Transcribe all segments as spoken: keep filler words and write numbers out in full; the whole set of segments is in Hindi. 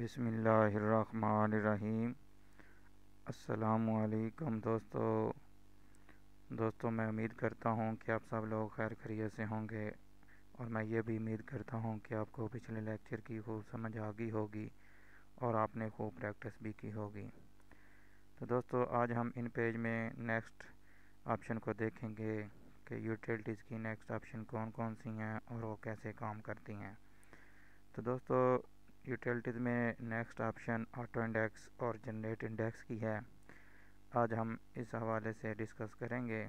बिस्मिल्लाहिर्रहमानिर्रहीम। अस्सलामुअलैकुम दोस्तों दोस्तों मैं उम्मीद करता हूँ कि आप सब लोग खैर खैरियत से होंगे, और मैं ये भी उम्मीद करता हूँ कि आपको पिछले लेक्चर की खूब समझ आ गई होगी और आपने खूब प्रैक्टिस भी की होगी। तो दोस्तों आज हम इन पेज में नेक्स्ट ऑप्शन को देखेंगे कि यूटिलिटीज़ की नेक्स्ट ऑप्शन कौन कौन सी हैं और वो कैसे काम करती हैं। तो दोस्तों यूटिलिटीज़ में नेक्स्ट ऑप्शन ऑटो इंडेक्स और जनरेट इंडेक्स की है, आज हम इस हवाले से डिस्कस करेंगे।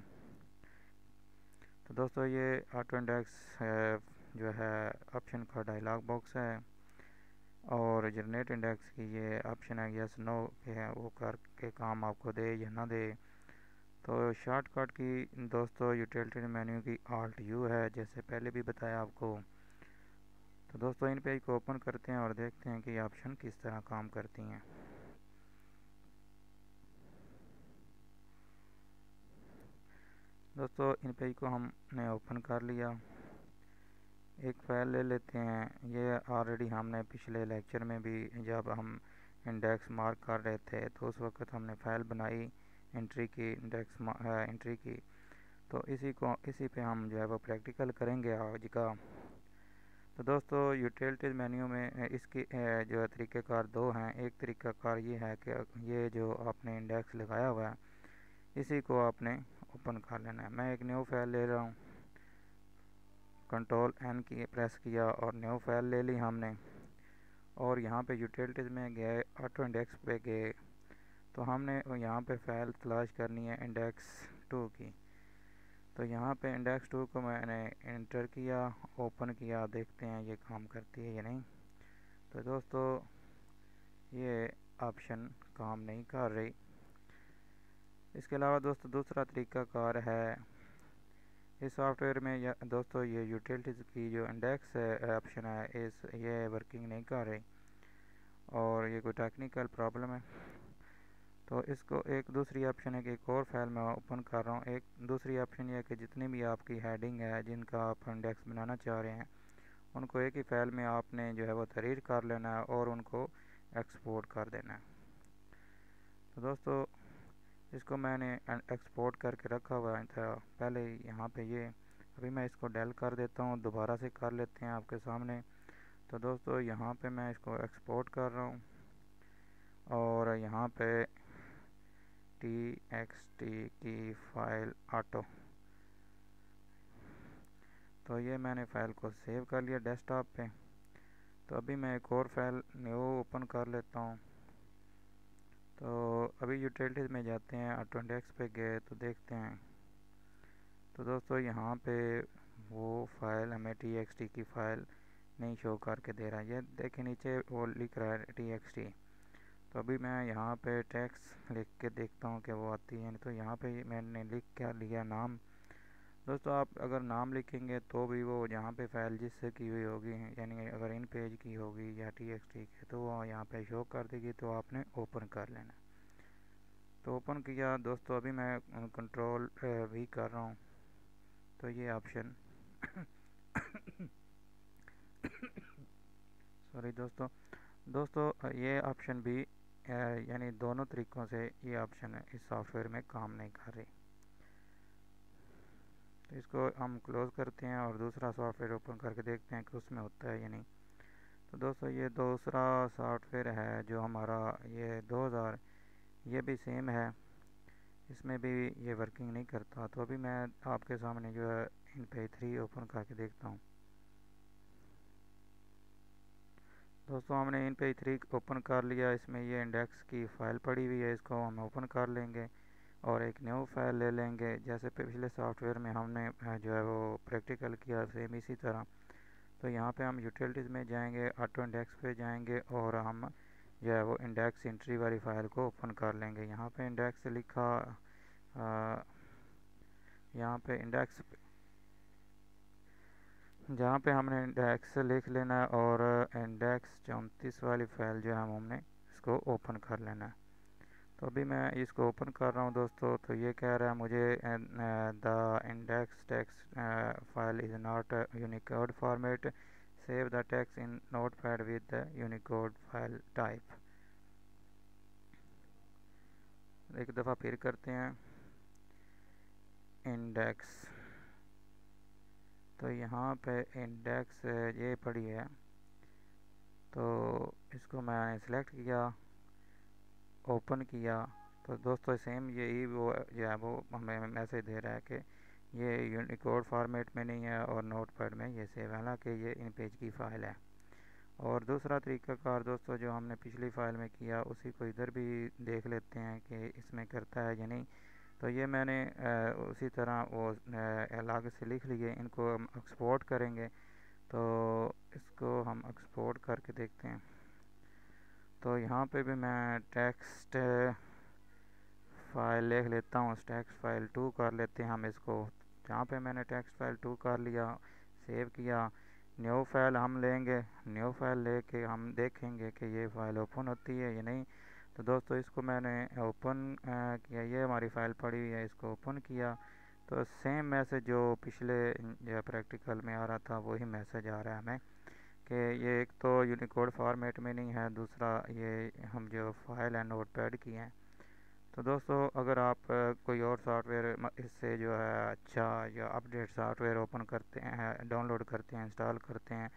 तो दोस्तों ये ऑटो इंडेक्स जो है ऑप्शन का डायलॉग बॉक्स है, और जनरेट इंडेक्स की ये ऑप्शन है यस नो के है, वो करके काम आपको दे या ना दे। तो शॉर्टकट की दोस्तों यूटिलिटी मेन्यू की ऑल्ट यू है, जैसे पहले भी बताया आपको। तो दोस्तों इन पेज को ओपन करते हैं और देखते हैं कि ये ऑप्शन किस तरह काम करती हैं। दोस्तों इन पेज को हमने ओपन कर लिया, एक फाइल ले लेते हैं। ये ऑलरेडी हमने पिछले लेक्चर में भी जब हम इंडेक्स मार्क कर रहे थे तो उस वक्त हमने फाइल बनाई एंट्री की, इंडेक्स एंट्री की। तो इसी को इसी पे हम जो है वो प्रैक्टिकल करेंगे आज का। तो दोस्तों यूटिलिटीज़ मेन्यू में इसकी जो तरीक़ाकार दो हैं। एक तरीक़ाकार ये है कि ये जो आपने इंडेक्स लगाया हुआ है इसी को आपने ओपन कर लेना है। मैं एक न्यू फाइल ले रहा हूँ, कंट्रोल एन की प्रेस किया और न्यू फाइल ले ली हमने, और यहाँ पे यूटिलिटीज़ में गए, ऑटो इंडेक्स पे गए, तो हमने यहाँ पे फाइल तलाश करनी है इंडेक्स टू की। तो यहाँ पे इंडेक्स टू को मैंने इंटर किया, ओपन किया, देखते हैं ये काम करती है या नहीं। तो दोस्तों ये ऑप्शन काम नहीं कर रही। इसके अलावा दोस्तों दूसरा तरीका कार है इस सॉफ्टवेयर में या, दोस्तों ये यूटिलिटीज़ की जो इंडेक्स ऑप्शन है, है इस ये वर्किंग नहीं कर रही और ये कोई टेक्निकल प्रॉब्लम है। तो इसको एक दूसरी ऑप्शन है कि एक और फाइल में ओपन कर रहा हूँ। एक दूसरी ऑप्शन यह है कि जितनी भी आपकी हेडिंग है जिनका आप इंडेक्स बनाना चाह रहे हैं उनको एक ही फाइल में आपने जो है वो तहरीर कर लेना है और उनको एक्सपोर्ट कर देना है। तो दोस्तों इसको मैंने एक्सपोर्ट करके रखा हुआ था पहले यहाँ पे, ये अभी मैं इसको डेल कर देता हूँ, दोबारा से कर लेते हैं आपके सामने। तो दोस्तों यहाँ पर मैं इसको एक्सपोर्ट कर रहा हूँ और यहाँ पर टी एक्स टी की फाइल ऑटो, तो ये मैंने फाइल को सेव कर लिया डेस्कटॉप पे। तो अभी मैं एक और फाइल न्यू ओपन कर लेता हूँ। तो अभी यूटिलिटीज़ में जाते हैं, ऑटो इंडेक्स पे गए तो देखते हैं। तो दोस्तों यहाँ पे वो फाइल हमें टी एक्स टी की फाइल नहीं शो करके दे रहा है, ये देखिए नीचे वो लिख रहा है टी एक्स टी। तो अभी मैं यहाँ पे टेक्स्ट लिख के देखता हूँ कि वो आती है। तो यहाँ पे मैंने लिख क्या लिया नाम। दोस्तों आप अगर नाम लिखेंगे तो भी वो यहाँ पे फाइल जिससे की हुई होगी, यानी अगर इन पेज की होगी या टी एक्स टी की, तो वो यहाँ पे शो कर देगी, तो आपने ओपन कर लेना। तो ओपन किया दोस्तों, अभी मैं कंट्रोल भी कर रहा हूँ। तो ये ऑप्शन सॉरी दोस्तों दोस्तों ये ऑप्शन भी यानी दोनों तरीक़ों से ये ऑप्शन इस सॉफ्टवेयर में काम नहीं कर रही। तो इसको हम क्लोज़ करते हैं और दूसरा सॉफ्टवेयर ओपन करके देखते हैं कि उसमें होता है या नहीं। तो दोस्तों ये दूसरा सॉफ्टवेयर है जो हमारा ये दो हज़ार, ये भी सेम है, इसमें भी ये वर्किंग नहीं करता। तो अभी मैं आपके सामने जो है इनपेज थ्री ओपन करके देखता हूँ। दोस्तों हमने इनपेज थ्री ओपन कर लिया, इसमें ये इंडेक्स की फ़ाइल पड़ी हुई है, इसको हम ओपन कर लेंगे और एक न्यू फाइल ले लेंगे। जैसे पिछले सॉफ्टवेयर में हमने जो है वो प्रैक्टिकल किया सेम इसी तरह। तो यहाँ पे हम यूटिलिटीज़ में जाएंगे, ऑटो इंडेक्स पे जाएंगे और हम जो है वो इंडेक्स एंट्री वाली फ़ाइल को ओपन कर लेंगे। यहाँ पर इंडेक्स लिखा, यहाँ पर इंडेक्स जहाँ पे हमने इंडेक्स लिख लेना है और इंडेक्स चौंतीस वाली फाइल जो है हम हमने इसको ओपन कर लेना है। तो अभी मैं इसको ओपन कर रहा हूँ दोस्तों। तो ये कह रहा है मुझे the index text file is not Unicode format Save the text in Notepad with the Unicode file type. एक दफ़ा फिर करते हैं इंडेक्स, तो यहाँ पे इंडेक्स ये पड़ी है, तो इसको मैंने सेलेक्ट किया, ओपन किया, तो दोस्तों सेम यही वो जो है वो हमें मैसेज दे रहा है कि ये यूनिकोड फॉर्मेट में नहीं है और नोटपैड में ये सेव है, हालांकि ये इन पेज की फ़ाइल है। और दूसरा तरीक़ाकार दोस्तों जो हमने पिछली फ़ाइल में किया उसी को इधर भी देख लेते हैं कि इसमें करता है या नहीं। तो ये मैंने आ, उसी तरह वो अलग से लिख लिए, इनको हम एक्सपोर्ट करेंगे, तो इसको हम एक्सपोर्ट करके देखते हैं। तो यहाँ पे भी मैं टेक्स्ट फ़ाइल लिख लेता हूँ, टेक्स्ट फ़ाइल टू कर लेते हैं हम इसको। यहाँ पे मैंने टेक्स्ट फ़ाइल टू कर लिया, सेव किया, न्यू फाइल हम लेंगे, न्यू फाइल लेके हम देखेंगे कि ये फ़ाइल ओपन होती है या नहीं। तो दोस्तों इसको मैंने ओपन किया, ये हमारी फ़ाइल पड़ी हुई है, इसको ओपन किया, तो सेम मैसेज जो पिछले जो प्रैक्टिकल में आ रहा था वही मैसेज आ रहा है हमें कि ये एक तो यूनिकोड फॉर्मेट में नहीं है, दूसरा ये हम जो फ़ाइल है नोटपैड की है। तो दोस्तों अगर आप कोई और सॉफ्टवेयर इससे जो है अच्छा या अपडेट सॉफ्टवेयर ओपन करते हैं, डाउनलोड करते हैं, इंस्टॉल करते हैं,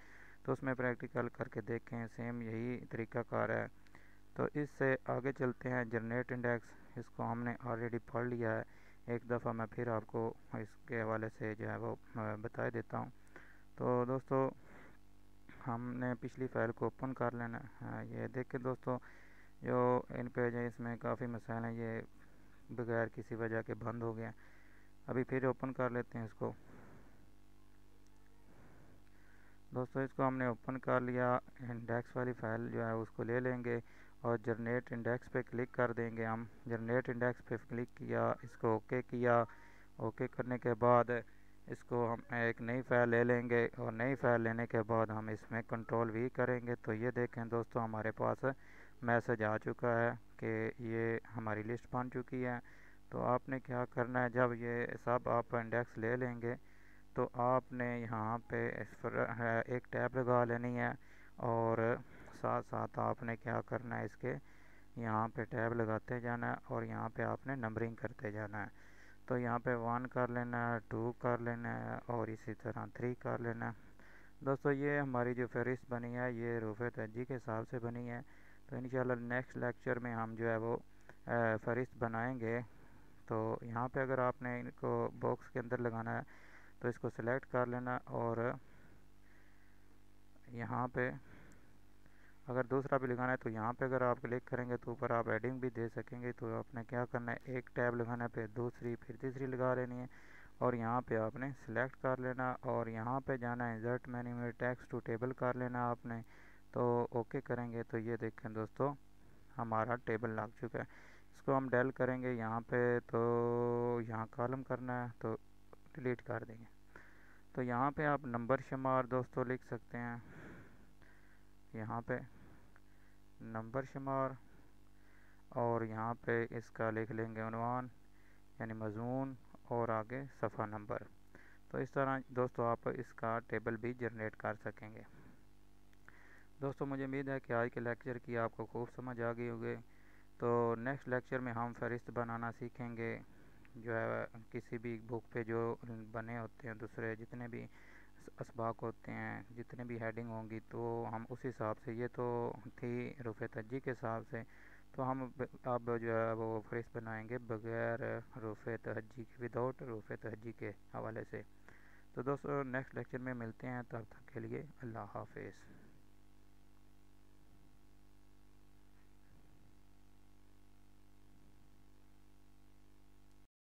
तो उसमें प्रैक्टिकल करके देखें, सेम यही तरीक़ाकार है। तो इससे आगे चलते हैं जनरेट इंडेक्स, इसको हमने ऑलरेडी पढ़ लिया है, एक दफ़ा मैं फिर आपको इसके हवाले से जो है वो बता देता हूँ। तो दोस्तों हमने पिछली फ़ाइल को ओपन कर लेना है। ये देखें दोस्तों जो इन पेज है इसमें काफ़ी मसाइल हैं, ये बगैर किसी वजह के बंद हो गया, अभी फिर ओपन कर लेते हैं इसको। दोस्तों इसको हमने ओपन कर लिया, इंडेक्स वाली फ़ाइल जो है उसको ले लेंगे और जनरेट इंडेक्स पे क्लिक कर देंगे हम। जनरेट इंडेक्स पे क्लिक किया, इसको ओके किया, ओके करने के बाद इसको हम एक नई फ़ाइल ले लेंगे और नई फ़ाइल लेने के बाद हम इसमें कंट्रोल वी करेंगे। तो ये देखें दोस्तों हमारे पास मैसेज आ चुका है कि ये हमारी लिस्ट बन चुकी है। तो आपने क्या करना है, जब ये सब आप इंडेक्स ले लेंगे तो आपने यहाँ पे एक टैब लगा लेनी है और साथ साथ आपने क्या करना है, इसके यहाँ पे टैब लगाते जाना है और यहाँ पे आपने नंबरिंग करते जाना है। तो यहाँ पे वन कर लेना है, टू कर लेना है और इसी तरह थ्री कर लेना है। दोस्तों ये हमारी जो फहरिस्त बनी है ये रूफ़े तरजीह के हिसाब से बनी है। तो इंशाल्लाह नेक्स्ट लेक्चर में हम जो है वो फहरिस्त बनाएंगे। तो यहाँ पे अगर आपने इनको बॉक्स के अंदर लगाना है तो इसको सिलेक्ट कर लेना और यहाँ पे अगर दूसरा भी लगाना है तो यहाँ पे अगर आप क्लिक करेंगे तो ऊपर आप एडिंग भी दे सकेंगे। तो आपने क्या करना है, एक टैब लगाना है, फिर दूसरी, फिर तीसरी लगा लेनी है और यहाँ पे आपने सिलेक्ट कर लेना और यहाँ पे जाना है इंसर्ट मेन्यू में, टेक्स्ट टू टेबल कर लेना आपने, तो ओके करेंगे। तो ये देखें दोस्तों हमारा टेबल लग चुका है। इसको हम डेल करेंगे यहाँ पे, तो यहाँ कॉलम करना है तो डिलीट कर देंगे। तो यहाँ पे आप नंबर शुमार दोस्तों लिख सकते हैं, यहाँ पे नंबर शुमार और यहाँ पे इसका लिख लेंगे उनवान यानी मजमून और आगे सफ़ा नंबर। तो इस तरह दोस्तों आप इसका टेबल भी जनरेट कर सकेंगे। दोस्तों मुझे उम्मीद है कि आज के लेक्चर की आपको खूब समझ आ गई होगी। तो नेक्स्ट लेक्चर में हम फहरिस्त बनाना सीखेंगे, जो है किसी भी बुक पे जो बने होते हैं दूसरे जितने भी असबाक होते हैं, जितने भी हेडिंग होंगी, तो हम उस हिसाब से, ये तो थी रूफ़े तरजीह के हिसाब से, तो हम अब जो है वो फहरिस्त बनाएंगे बग़ैर रूफ़े तरजीह के, विदाउट रूफ़े तरजीह के हवाले से। तो दोस्तों नेक्स्ट लेक्चर में मिलते हैं, तब तक के लिए अल्लाह हाफ़िज़।